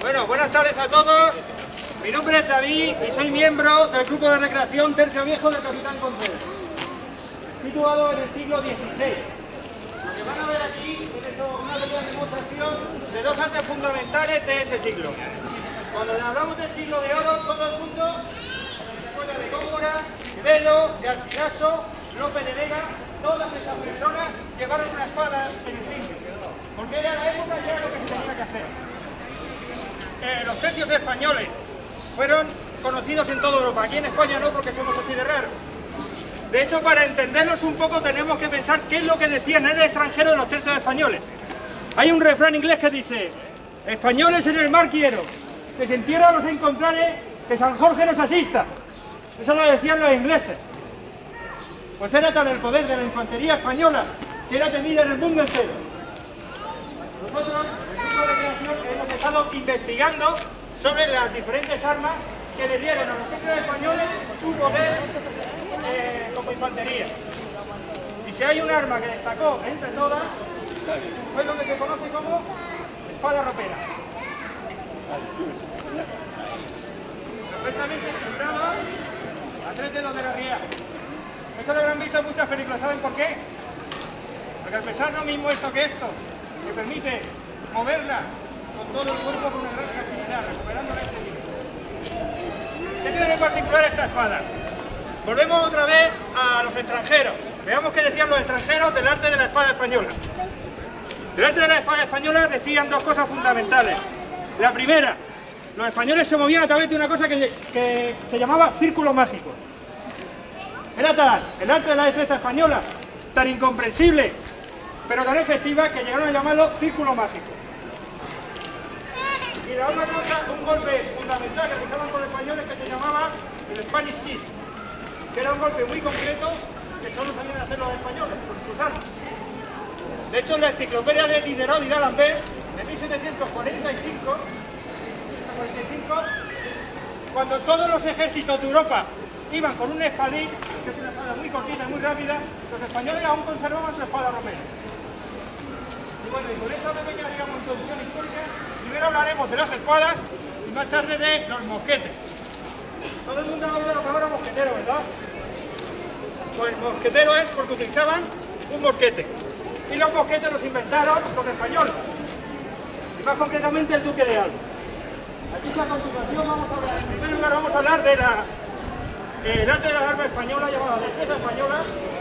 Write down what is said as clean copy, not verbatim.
Bueno, buenas tardes a todos. Mi nombre es David y soy miembro del grupo de recreación Tercio Viejo de Capitán Concejo, situado en el siglo XVI. Lo que van a ver aquí es una pequeña demostración de dos artes fundamentales de ese siglo. Cuando hablamos del siglo de oro, todo el mundo, en la escuela de Cómbora, Velo, Garcilaso, Lope de Vega, todas esas personas llevaron una espada en el cinto, porque era la época y era lo que se tenía que hacer. Los tercios españoles fueron conocidos en toda Europa. Aquí en España no, porque somos así de raros. De hecho, para entenderlos un poco tenemos que pensar qué es lo que decían en el extranjero de los tercios españoles. Hay un refrán inglés que dice: españoles en el mar quiero, que se entierran los encontrares, que San Jorge nos asista. Eso lo decían los ingleses. Pues era tan el poder de la infantería española que era temida en el mundo entero. Nosotros, en el grupo de creación, hemos estado investigando sobre las diferentes armas que le dieron a los tercios españoles su poder como infantería. Y si hay un arma que destacó entre todas, fue lo que se conoce como espada ropera. Perfectamente equilibrada a tres dedos de la riera. Esto lo habrán visto en muchas películas, ¿saben por qué? Porque al pesar lo mismo esto que esto, que permite moverla con todo el cuerpo con una gran agilidad, recuperando la estabilidad. ¿Qué tiene de particular esta espada? Volvemos otra vez a los extranjeros. Veamos qué decían los extranjeros del arte de la espada española. Del arte de la espada española decían dos cosas fundamentales. La primera, los españoles se movían a través de una cosa que se llamaba círculo mágico. Era tal el arte de la destreza española, tan incomprensible, pero tan efectiva, que llegaron a llamarlo círculo mágico. Y la otra cosa, un golpe fundamental que usaban con los españoles, que se llamaba el Spanish Kiss, que era un golpe muy concreto que solo sabían hacer los españoles, con sus armas. De hecho, en la enciclopedia de Lideró y Dalamber, de 1745, cuando todos los ejércitos de Europa iban con un espadín, que es una espada muy cortita y muy rápida, los españoles aún conservaban su espada romera. Y bueno, y con esta pequeña, digamos, introducción histórica, primero hablaremos de las espadas y más tarde de los mosquetes. Todo el mundo habla de la palabra mosquetero, ¿verdad? Pues mosquetero es porque utilizaban un mosquete. Y los mosquetes los inventaron los españoles, y más concretamente el duque de Alba. Aquí a continuación vamos a hablar, en primer lugar vamos a hablar de la arte de la arma española, llamada destreza española,